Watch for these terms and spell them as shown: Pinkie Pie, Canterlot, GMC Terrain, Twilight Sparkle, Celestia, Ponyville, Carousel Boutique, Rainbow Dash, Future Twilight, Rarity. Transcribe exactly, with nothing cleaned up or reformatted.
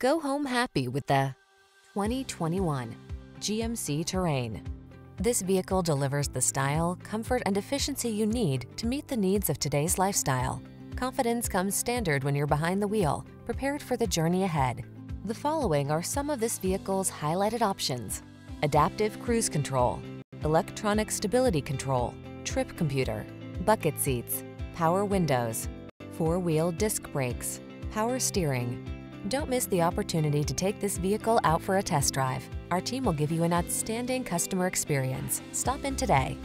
Go home happy with the twenty twenty-one G M C Terrain. This vehicle delivers the style, comfort, and efficiency you need to meet the needs of today's lifestyle. Confidence comes standard when you're behind the wheel, prepared for the journey ahead. The following are some of this vehicle's highlighted options: adaptive cruise control, electronic stability control, trip computer, bucket seats, power windows, four-wheel disc brakes, power steering. Don't miss the opportunity to take this vehicle out for a test drive. Our team will give you an outstanding customer experience. Stop in today.